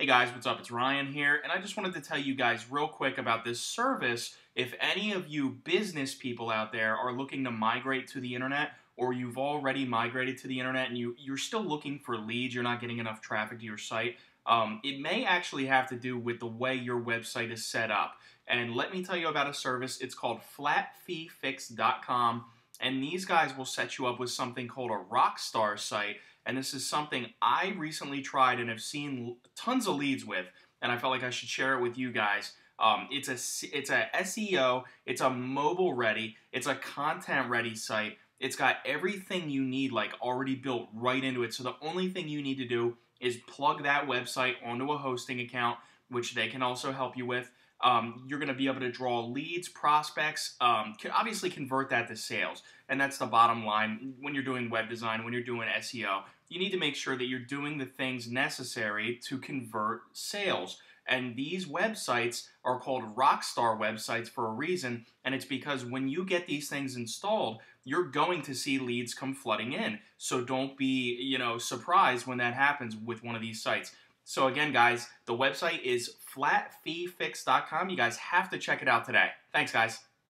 Hey guys, what's up? It's Ryan here, and I just wanted to tell you guys real quick about this service. If any of you business people out there are looking to migrate to the internet, or you've already migrated to the internet and you're still looking for leads, you're not getting enough traffic to your site, it may actually have to do with the way your website is set up. And let me tell you about a service. It's called FlatFeeFix.com, and these guys will set you up with something called a Rock Star site. And this is something I recently tried and have seen tons of leads with, and I felt like I should share it with you guys. It's a SEO, it's a mobile ready, it's a content ready site. It's got everything you need like already built right into it. So the only thing you need to do is plug that website onto a hosting account, which they can also help you with. You're going to be able to draw leads, prospects, can obviously convert that to sales. And that's the bottom line. When you're doing web design, when you're doing SEO, you need to make sure that you're doing the things necessary to convert sales. And these websites are called rockstar websites for a reason, and it's because when you get these things installed, you're going to see leads come flooding in. So don't be, surprised when that happens with one of these sites. So again, guys, the website is flatfeefix.com. You guys have to check it out today. Thanks, guys.